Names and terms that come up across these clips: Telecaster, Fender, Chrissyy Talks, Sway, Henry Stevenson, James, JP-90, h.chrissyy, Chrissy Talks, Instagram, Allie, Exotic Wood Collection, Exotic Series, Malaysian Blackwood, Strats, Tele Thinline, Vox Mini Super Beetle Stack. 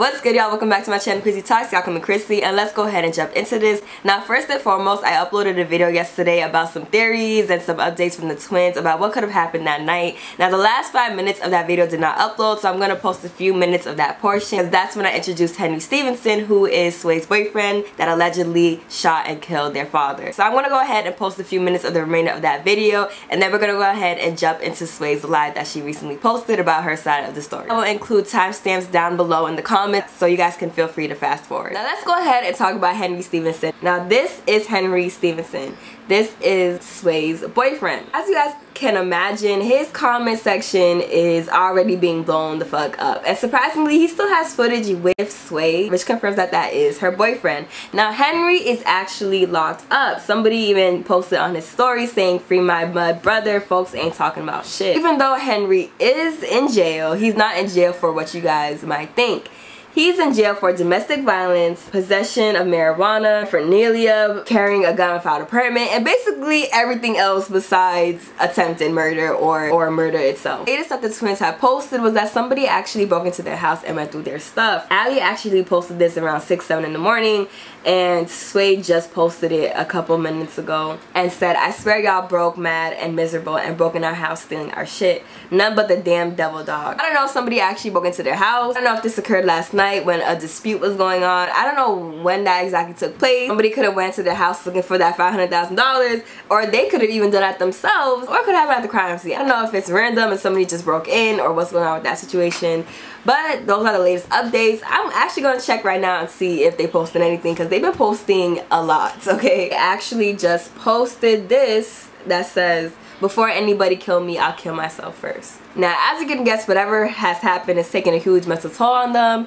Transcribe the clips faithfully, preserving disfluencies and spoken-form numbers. What's good, y'all? Welcome back to my channel, Chrissy Talks. Y'all coming Chrissy, and let's go ahead and jump into this. Now, first and foremost, I uploaded a video yesterday about some theories and some updates from the twins about what could have happened that night. Now, the last five minutes of that video did not upload, so I'm going to post a few minutes of that portion, because that's when I introduced Henry Stevenson, who is Sway's boyfriend that allegedly shot and killed their father. So I'm going to go ahead and post a few minutes of the remainder of that video, and then we're going to go ahead and jump into Sway's live that she recently posted about her side of the story. I will include timestamps down below in the comments, so you guys can feel free to fast forward. Now let's go ahead and talk about Henry Stevenson. Now this is Henry Stevenson. This is Sway's boyfriend. As you guys can imagine, his comment section is already being blown the fuck up. And surprisingly, he still has footage with Sway, which confirms that that is her boyfriend. Now Henry is actually locked up. Somebody even posted on his story saying, "Free my mud brother, folks ain't talking about shit." Even though Henry is in jail, he's not in jail for what you guys might think. He's in jail for domestic violence, possession of marijuana, paraphernalia, carrying a gun without a permit, and basically everything else besides attempted murder or, or murder itself. The latest that the twins had posted was that somebody actually broke into their house and went through their stuff. Allie actually posted this around six, seven in the morning, and Sway just posted it a couple minutes ago and said, "I swear y'all broke, mad and miserable, and broke in our house stealing our shit. None but the damn devil dog." I don't know if somebody actually broke into their house. I don't know if this occurred last night night when a dispute was going on. I don't know when that exactly took place. Somebody could have went to the house looking for that five hundred thousand dollars, or they could have even done that themselves, or it could happen at the crime scene. I don't know if it's random and somebody just broke in or what's going on with that situation, but those are the latest updates. I'm actually going to check right now and see if they posted anything, because they've been posting a lot, okay? They actually just posted this that says, "Before anybody kill me, I'll kill myself first." Now, as you can guess, whatever has happened is taking a huge mental toll on them,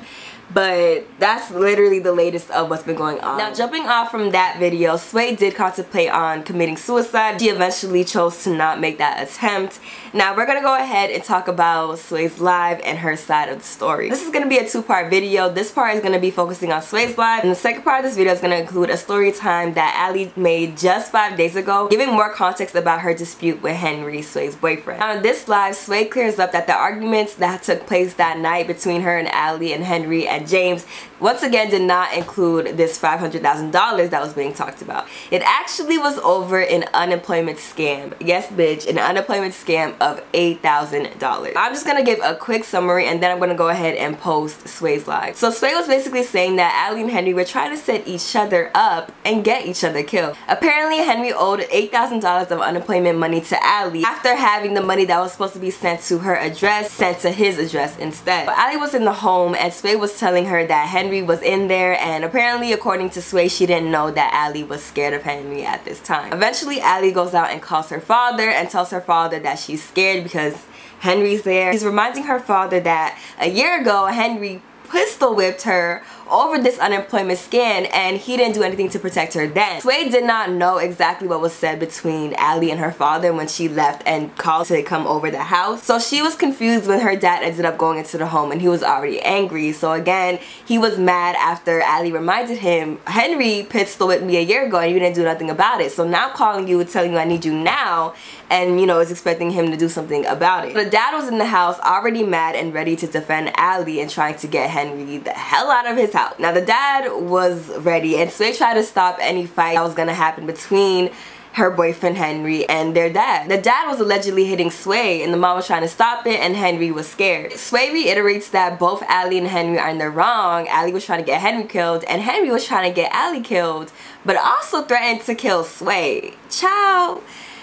but that's literally the latest of what's been going on. Now, jumping off from that video, Sway did contemplate on committing suicide. She eventually chose to not make that attempt. Now, we're gonna go ahead and talk about Sway's live and her side of the story. This is gonna be a two-part video. This part is gonna be focusing on Sway's live, and the second part of this video is gonna include a story time that Allie made just five days ago, giving more context about her dispute with Henry, Sway's boyfriend. Now in this live, Sway clears up that the arguments that took place that night between her and Allie and Henry and James once again did not include this five hundred thousand dollars that was being talked about. It actually was over an unemployment scam. Yes, bitch, an unemployment scam of eight thousand dollars. I'm just gonna give a quick summary, and then I'm gonna go ahead and post Sway's live. So Sway was basically saying that Allie and Henry were trying to set each other up and get each other killed. Apparently, Henry owed eight thousand dollars of unemployment money to Allie after having the money that was supposed to be sent to her address sent to his address instead. But Allie was in the home, and Sway was telling her that Henry was in there, and apparently, according to Sway, she didn't know that Allie was scared of Henry at this time. Eventually, Allie goes out and calls her father and tells her father that she's scared because Henry's there. She's reminding her father that a year ago, Henry pistol whipped her over this unemployment scam, and he didn't do anything to protect her then. Sway did not know exactly what was said between Allie and her father when she left and called to come over the house, so she was confused when her dad ended up going into the home, and he was already angry. So again, he was mad after Allie reminded him, "Henry pistol whipped me a year ago and you didn't do nothing about it, so now I'm calling you and telling you I need you now," and you know, is expecting him to do something about it. So the dad was in the house already mad and ready to defend Allie and trying to get Henry the hell out of his house. Now the dad was ready, and Sway tried to stop any fight that was gonna happen between her boyfriend Henry and their dad. The dad was allegedly hitting Sway, and the mom was trying to stop it, and Henry was scared. Sway reiterates that both Allie and Henry are in the wrong. Allie was trying to get Henry killed, and Henry was trying to get Allie killed, but also threatened to kill Sway. Child,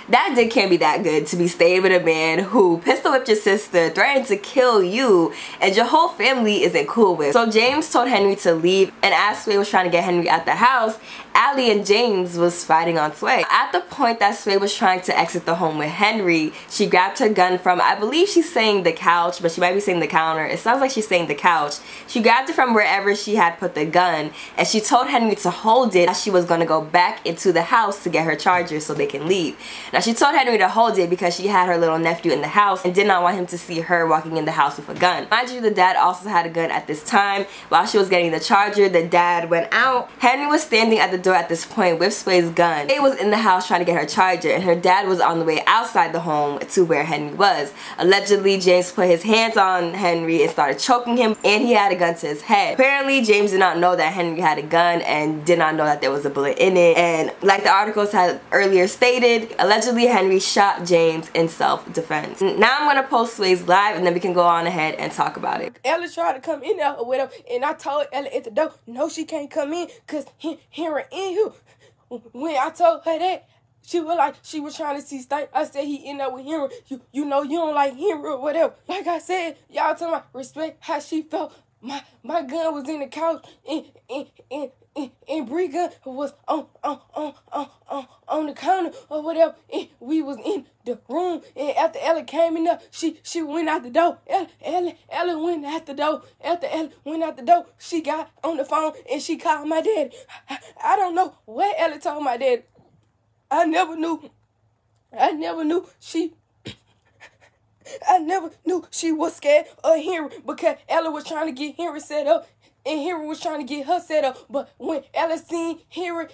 that dick can't be that good to be staying with a man who pistol whipped your sister, threatened to kill you, and your whole family isn't cool with. So James told Henry to leave, and as Sway was trying to get Henry out the house, Allie and James was fighting on Sway. At the point that Sway was trying to exit the home with Henry, she grabbed her gun from, I believe she's saying the couch, but she might be saying the counter. It sounds like she's saying the couch. She grabbed it from wherever she had put the gun, and she told Henry to hold it as she was going to go back into the house to get her charger so they can leave. Now, Now she told Henry to hold it because she had her little nephew in the house and did not want him to see her walking in the house with a gun. Mind you, the dad also had a gun at this time. While she was getting the charger, the dad went out. Henry was standing at the door at this point with Sway's gun. Sway was in the house trying to get her charger, and her dad was on the way outside the home to where Henry was. Allegedly, James put his hands on Henry and started choking him, and he had a gun to his head. Apparently, James did not know that Henry had a gun and did not know that there was a bullet in it, and like the articles had earlier stated, allegedly Henry shot James in self-defense. Now I'm gonna post Sway's live and then we can go on ahead and talk about it. Ella tried to come in there with him, and I told Ella at the door, no, she can't come in because he Henry in you. When I told her that, she was like, she was trying to see stank. I said he end up with Henry. You you know you don't like Henry or whatever. Like I said, y'all talking about respect how she felt. My my gun was in the couch, and and and and, and Bree gun was on on on on on the counter or whatever. And we was in the room, and after Ellie came in there, she she went out the door. Ellie Ellie Ellie went out the door. After Ellie went out the door, she got on the phone and she called my daddy. I, I don't know what Ellie told my daddy. I never knew. I never knew she. I never knew she was scared of Henry because Ella was trying to get Henry set up and Henry was trying to get her set up. But when Ella seen Henry,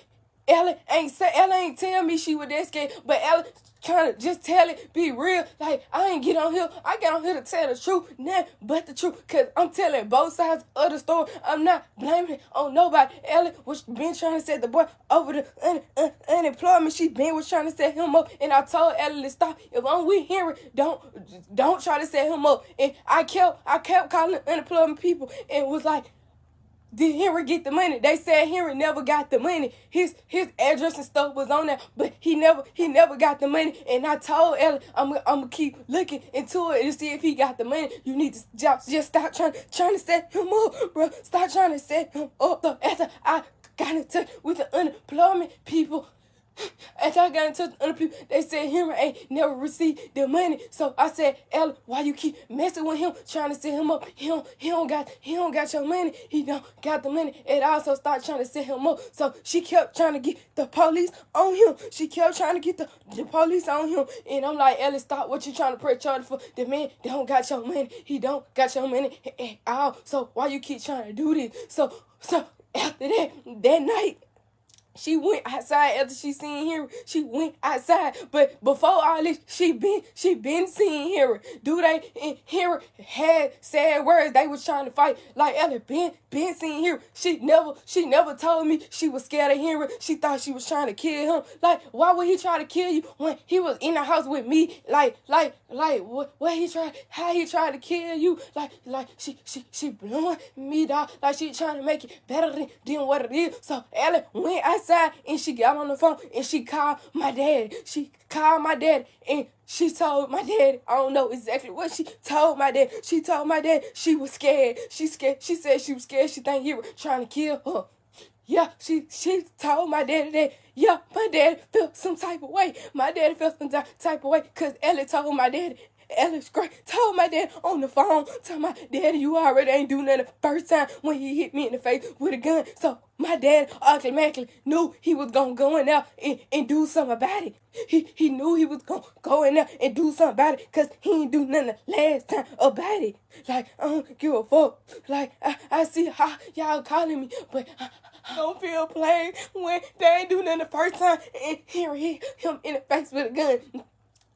Ella ain't say, Ella ain't tell me she was that scared. But Ella trying to just tell it, be real. Like, I ain't get on here. I got on here to tell the truth, nothing but the truth. Cause I'm telling both sides of the story. I'm not blaming it on nobody. Ella was been trying to set the boy over the un un unemployment. She been was trying to set him up. And I told Ella to stop. If I'm with Henry, don't don't try to set him up. And I kept I kept calling unemployment people and was like, did Henry get the money? They said Henry never got the money. His his address and stuff was on there, but he never he never got the money. And I told Ellie, I'm I'm gonna keep looking into it and see if he got the money. You need to just, just stop trying trying to set him up, bro. Stop trying to set him up. So after I got in touch with the unemployment people, after I got in touch with other people, they said Henry ain't never received the money. So I said, Ella, why you keep messing with him, trying to set him up? He don't, he don't got, he don't got your money. He don't got the money. And I also started trying to set him up. So she kept trying to get the police on him. She kept trying to get the, the police on him. And I'm like, Ella, stop what you trying to press charge for. The man don't got your money. He don't got your money at all. So why you keep trying to do this? So, so after that, that night, she went outside after she seen Henry. She went outside, but before all this, she been she been seeing Henry. Do they and Henry had sad words? They was trying to fight. Like Ellie been been seeing Henry. She never she never told me she was scared of Henry. She thought she was trying to kill him. Like, why would he try to kill you when he was in the house with me? Like like like what what he tried how he tried to kill you? Like like she she she blowing me dog. Like she trying to make it better than, than what it is. So Ellie went outside. And she got on the phone and she called my dad. She called my dad and she told my dad. I don't know exactly what she told my dad. She told my dad she was scared. She scared. She said she was scared. She think he was trying to kill her. Yeah, she she told my daddy that. Yeah, my dad felt some type of way. My daddy felt some type of way because Ellie told my daddy. Ellis Gray told my dad on the phone, told my daddy, you already ain't do nothing the first time when he hit me in the face with a gun. So my dad automatically knew he was gonna go in there and, and do something about it. He he knew he was gonna go in there and do something about it because he ain't do nothing the last time about it. Like, I don't give a fuck. Like, I, I see how y'all calling me, but I, I don't feel played when they ain't do nothing the first time and Henry hit him in the face with a gun.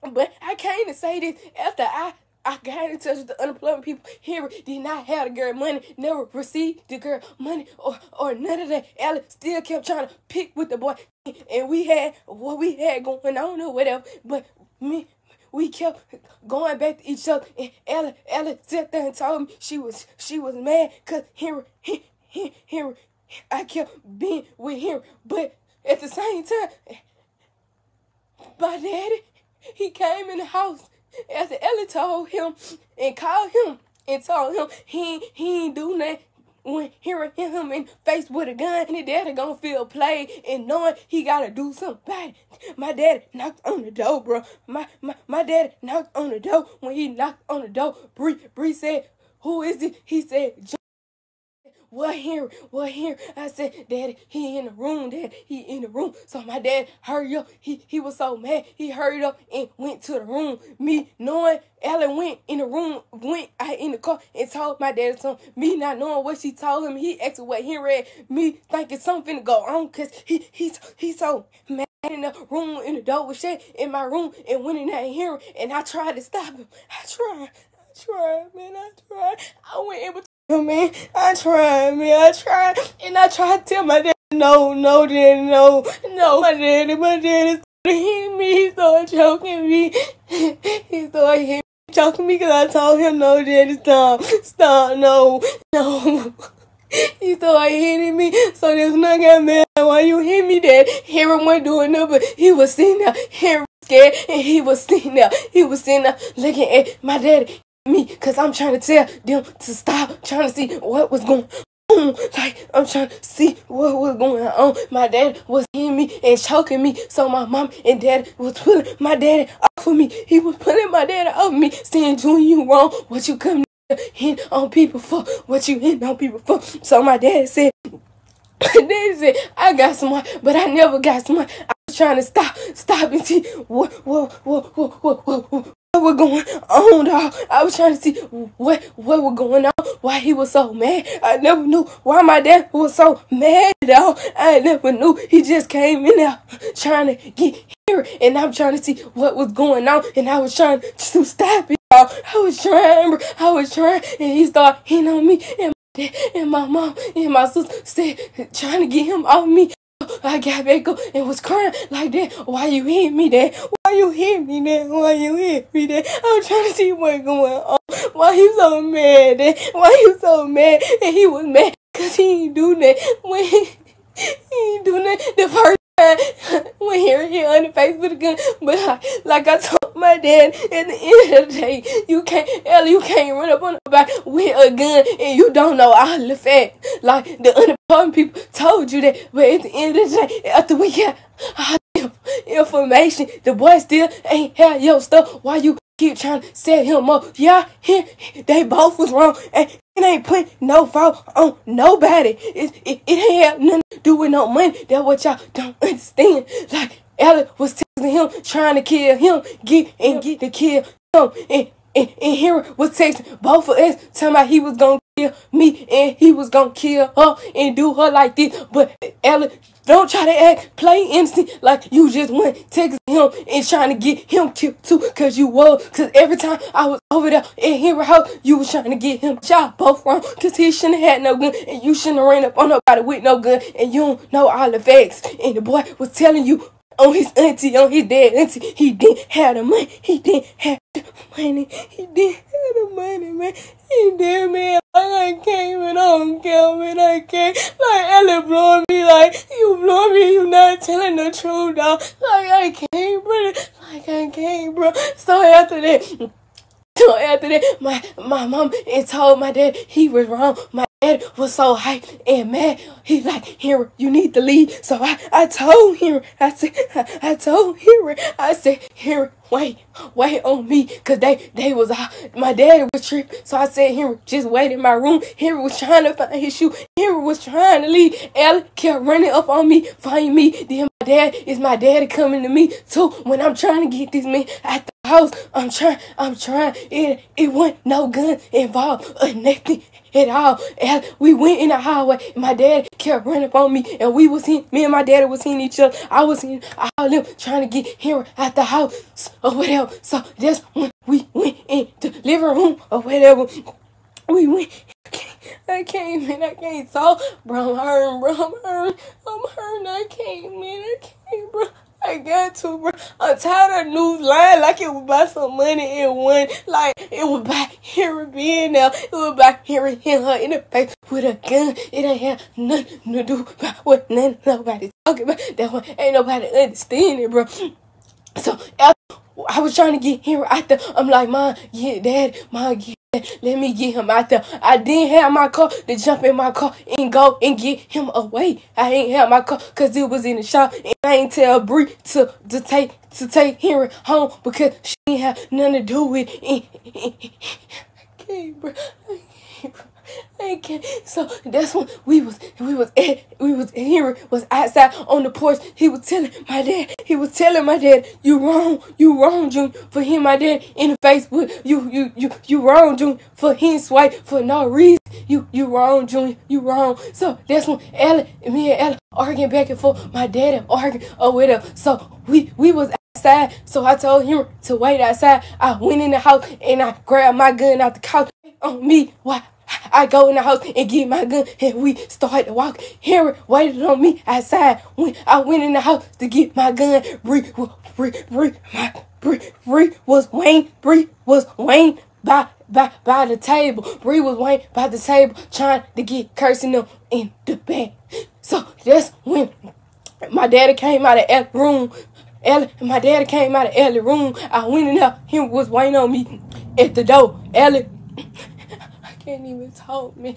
But I came to say this after I, I got in touch with the unemployment people. Henry did not have the girl money, never received the girl money or, or none of that. Ella still kept trying to pick with the boy. And we had what we had going on or whatever. But me, we kept going back to each other. And Ella, Ella sat there and told me she was she was mad because Henry, Henry, Henry, I kept being with Henry. But at the same time, my daddy, he came in the house after Ellie told him and called him and told him he he ain't do nothing when Henry hit him in the face with a gun. And his daddy gonna feel played and knowing he gotta do something about it. My daddy knocked on the door, bro. My my, my daddy knocked on the door. When he knocked on the door, Bree Bree said, who is it? He said, James. what Henry, what Henry? I said, Daddy, he in the room, Daddy, he in the room. So my dad hurried up. He, he was so mad. He hurried up and went to the room. Me knowing Allie went in the room, went out in the car and told my daddy something. Me not knowing what she told him. He asked what Henry had. Me thinking something finna go on because he, he, he so mad. In the room, in the door was shut in my room, and went in there and hear him, and I tried to stop him. I tried, I tried, man, I tried. I went in between him, man. I tried, man, I tried, and I tried to tell my dad, no, no, daddy, no, no, my daddy, my daddy started hitting me. He started choking me. He started hitting me, choking me, because I told him, no, daddy, stop, stop, no, no. He started hitting me, so this nigga got mad. Why you hit me, Dad? Henry wasn't doing nothing, but he was sitting there. Henry scared, and he was sitting there. He was sitting there looking at my daddy, me, because I'm trying to tell them to stop, trying to see what was going on. Like, I'm trying to see what was going on. My dad was hitting me and choking me, so my mom and dad was pulling my daddy off of me. He was pulling my daddy off of me, saying, Junior, you wrong. What you come hit on people for? What you hit on people for? So my dad said, my dad said, I got smart, but I never got smart. I was trying to stop, stop and see what, what, what, what, what, what, what, what was going on, dog. I was trying to see what, what was going on, why he was so mad. I never knew why my dad was so mad, dog. I never knew. He just came in there trying to get here, and I'm trying to see what was going on, and I was trying to stop it. I was trying, I was trying, and he started hitting on me, and my dad, and my mom, and my sister said, trying to get him off me. I got back up and was crying like that. Why you hit me, Dad? Why you hit me, Dad? Why you hit me, Dad? I'm trying to see what's going on. Why you so mad, Dad? Why you so mad? And he was mad because he ain't do that. When he, he ain't do that the first time when he was hit on the face with a gun. But I, like I told my dad, at the end of the day, you can't, Ellie, you can't run up on nobody with a gun, and you don't know all the facts. Like, the unimportant people told you that, but at the end of the day, after we got all the information, the boy still ain't had your stuff. Why you keep trying to set him up? Yeah, he, they both was wrong, and it ain't put no fault on nobody. It, it, it ain't have nothing to do with no money. That's what y'all don't understand. Like, Allie was texting him, trying to kill him, get and get to kill him. And, and, and Henry was texting both of us, talking about he was going to kill me and he was going to kill her and do her like this. But Allie, don't try to act, play innocent like you just went texting him and trying to get him killed too, because you was. Because every time I was over there at Henry's house, you was trying to get him. Y'all both wrong, because he shouldn't have had no gun and you shouldn't have ran up on nobody with no gun, and you don't know all the facts. And the boy was telling you, on his auntie, on his dad auntie, he didn't have the money, he didn't have the money, he didn't have the money, man, he did, man, like I came and I don't care, man, I can't, like, Allie blowing me, like, you blowing me, you not telling the truth, dog, like, I can't, bro, like, I can't, bro, so after that, so after that, my, my mom and told my dad he was wrong. My dad was so hyped and mad. He like, Henry, you need to leave. So I, I told Henry, I said, I, I told Henry, I said, Henry, wait, wait on me. Because they, they was, uh, my daddy was tripping. So I said, Henry, just wait in my room. Henry was trying to find his shoe. Henry was trying to leave. Allie kept running up on me, find me. Then my dad, is my daddy coming to me too. When I'm trying to get this man at the house, I'm trying, I'm trying. It, it wasn't no gun involved or nothing at all. And we went in the highway, and my dad kept running up on me, and we was in, me and my daddy was in each other. I was in all them trying to get Henry out the house or whatever. So that's when we went in the living room or whatever. We went. I can't, I can't, man. I can't talk, bro. I'm hurting, bro. I'm hurting. I'm hurting. I can't, man. I can't, bro. I got to, bro. I'm tired of news lying like it was about some money and one. Like, it was about Henry being there. It was about Henry hitting her in the face with a gun. It ain't have nothing to do about what none, nobody talking about. That one ain't nobody understanding, bro. So, I was trying to get Henry out there. I'm like, Mom, get Dad. Mom, get Dad. Let me get him out there. I didn't have my car to jump in my car and go and get him away. I ain't have my car because it was in the shop. And I ain't tell Bree to, to take to take Henry home because she ain't have nothing to do with it. I can't, bro. I can't, bro. I can't. So that's when we was we was at, we was Henry was outside on the porch. He was telling my dad. He was telling my dad, "You wrong, you wrong, June, for him." My dad in the face with you, you, you, you wrong, June, for him, Sway, for no reason. You, you wrong, June, you wrong. So that's when Allie, me and Allie arguing back and forth. My daddy arguing or whatever. So we we was outside. So I told him to wait outside. I went in the house and I grabbed my gun out the couch. On me, why? I go in the house and get my gun, and we started to walk. Henry waited on me outside. When I went in the house to get my gun, Bree, Bree, Bree, my Bree, Bree was Wayne. Bree was Wayne by by by the table. Bree was Wayne by the table, trying to get cursing them in the back. So that's when my daddy came out of that room. Ellie, my daddy came out of Ellie's room. I went in there. Henry was waiting on me at the door. Ellie. Can't even talk, man.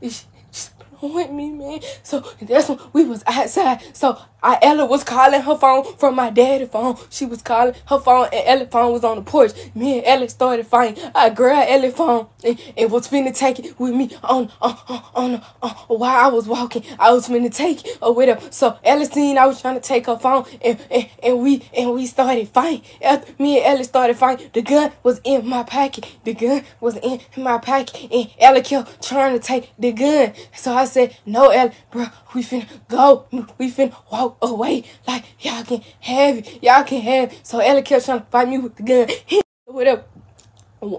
It's just blowing me, man. So that's when we was outside. So I, Ella was calling her phone from my daddy's phone. She was calling her phone, and Ella's phone was on the porch. Me and Ella started fighting. I grabbed Ella's phone and, and was finna take it with me on on on, on, on while I was walking. I was finna take it or whatever. So Ella seen I was trying to take her phone, and, and, and we and we started fighting. After me and Ella started fighting, the gun was in my pocket. The gun was in my pocket, and Ella kept trying to take the gun. So I said, "No, Ella, bro, we finna go. We finna walk away, like y'all can have it, y'all can have it." So Ellie kept trying to fight me with the gun. Whatever,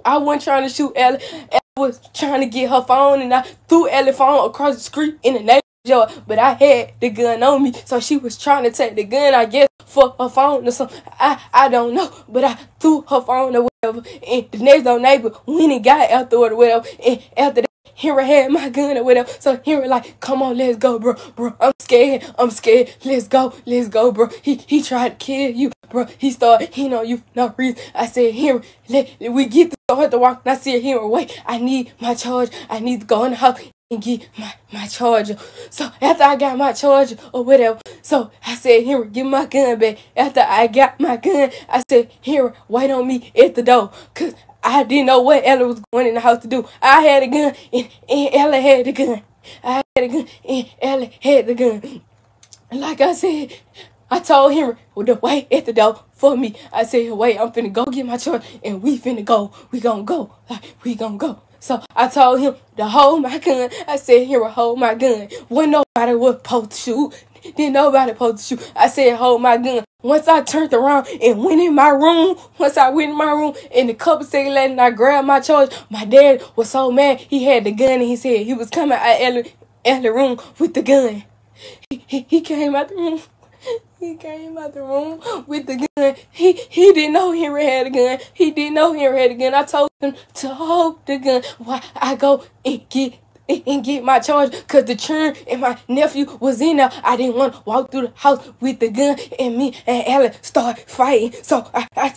I wasn't trying to shoot Ellie. Ellie was trying to get her phone, and I threw Ellie's phone across the street in the neighborhood. But I had the gun on me, so she was trying to take the gun, I guess, for her phone or something. I I don't know, but I threw her phone or whatever. And the next door neighbor went and got after it or whatever. And after that, Henry had my gun or whatever. So Henry like, "Come on, let's go, bro, bro. I'm scared, I'm scared. Let's go, let's go, bro. He he tried to kill you, bro. He started, he know you for no reason." I said, "Henry, let we get to start to walk." And I said, "Henry, wait. I need my charger. I need to go in the house and get my my charger." So after I got my charger or whatever, so I said, "Henry, give my gun back." After I got my gun, I said, "Henry, wait on me at the door," cause I didn't know what Ella was going in the house to do. I had a gun, and, and Ella had the gun. I had a gun, and Ella had the gun. And like I said, I told Henry, well, the way at the door for me. I said, "Wait, I'm finna go get my charger, and we finna go. We gonna go. Like, we gonna go." So I told him to hold my gun. I said, "Henry, hold my gun." When nobody was supposed to shoot. Then nobody supposed to shoot. I said, "Hold my gun." Once I turned around and went in my room, once I went in my room, and a couple seconds later, and I grabbed my charger. My dad was so mad. He had the gun in his head. He was coming out of the room with the gun. He, he, he came out the room. He came out the room with the gun. He he didn't know Henry had a gun. He didn't know Henry had a gun. I told him to hold the gun while I go and get and get my charger, cause the churn and my nephew was in there. I didn't want to walk through the house with the gun, and me and Allie started fighting. So I, I,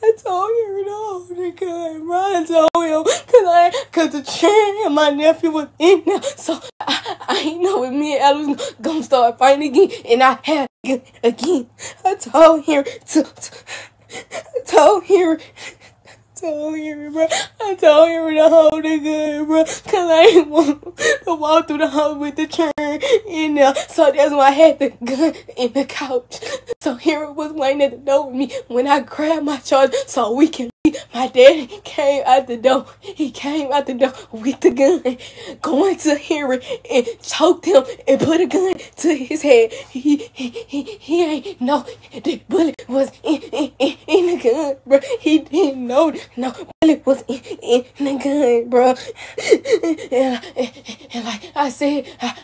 I told him to hold the gun. I told him, cause I, cause the churn and my nephew was in there. So I, I ain't know if me and Allie was gonna start fighting again, and I had it again. I told him to, to I told him. I told Henry, bro. I told Henry to hold the gun, bro, cause I ain't want to walk through the house with the churn in there. So that's why I had the gun in the couch. So Henry was waiting at the door with me when I grabbed my charger so we can leave. My daddy came out the door. He came out the door with the gun, going to Henry and choked him and put a gun to his head. He he he, he ain't know the bullet was in in, in, in the gun, bro. He didn't know that. No, Billy was in, in, in the gun, bro. and, and, and like I said, I,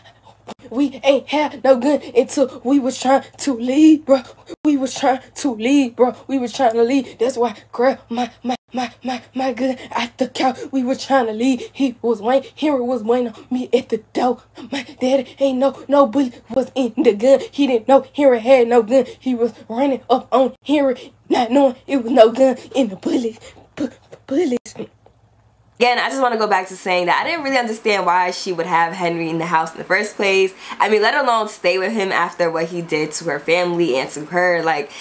we ain't had no gun until we was trying to leave, bro. We was trying to leave, bro. We was trying to leave. That's why I grabbed my, my, my, my, my gun out the couch. We was trying to leave. He was waiting. Henry was waiting on me at the door. My daddy ain't know no bully was in the gun. He didn't know Henry had no gun. He was running up on Henry, not knowing it was no gun in the bully. Bullets. Again, I just want to go back to saying that I didn't really understand why she would have Henry in the house in the first place. I mean, let alone stay with him after what he did to her family and to her. Like,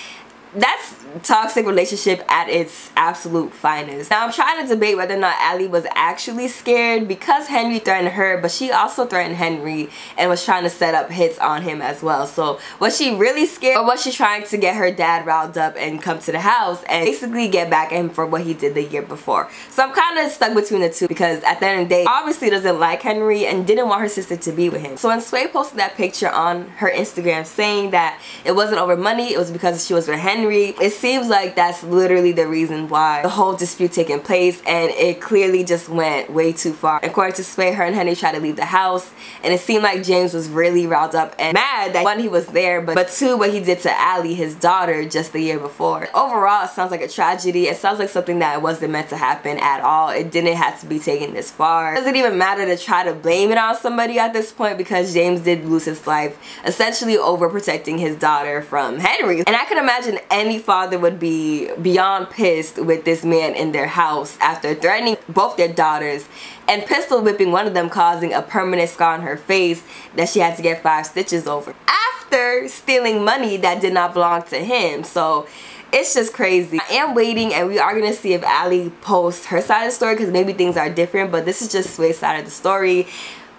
that's toxic relationship at its absolute finest. Now, I'm trying to debate whether or not Allie was actually scared because Henry threatened her, but she also threatened Henry and was trying to set up hits on him as well. So was she really scared, or was she trying to get her dad riled up and come to the house and basically get back at him for what he did the year before? So I'm kind of stuck between the two, because at the end of the day, obviously doesn't like Henry and didn't want her sister to be with him. So when Sway posted that picture on her Instagram saying that it wasn't over money, it was because she was with Henry, it seems like that's literally the reason why the whole dispute taking place, and it clearly just went way too far. According to Sway, her and Henry tried to leave the house, and it seemed like James was really riled up and mad that, one, he was there, but, but two, what he did to Allie, his daughter, just the year before. Overall, it sounds like a tragedy. It sounds like something that wasn't meant to happen at all. It didn't have to be taken this far. It doesn't even matter to try to blame it on somebody at this point, because James did lose his life essentially over protecting his daughter from Henry. And I can imagine any father would be beyond pissed with this man in their house after threatening both their daughters and pistol whipping one of them, causing a permanent scar on her face that she had to get five stitches over, after stealing money that did not belong to him. So it's just crazy. I am waiting, and we are going to see if Allie posts her side of the story, because maybe things are different, but this is just Sway's side of the story.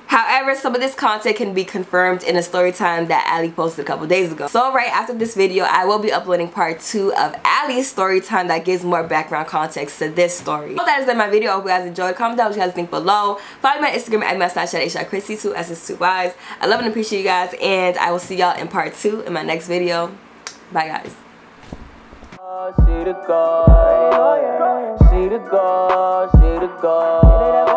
However, some of this content can be confirmed in a story time that Allie posted a couple days ago. So right after this video, I will be uploading part two of Allie's story time that gives more background context to this story. So that is my video. I hope you guys enjoyed. Comment down what you guys think below. Follow my Instagram at my Snapchat h dot chrissy, two S's, two Y's. I love and appreciate you guys, and I will see y'all in part two in my next video. Bye, guys. Oh, she the girl, she the girl, she the girl.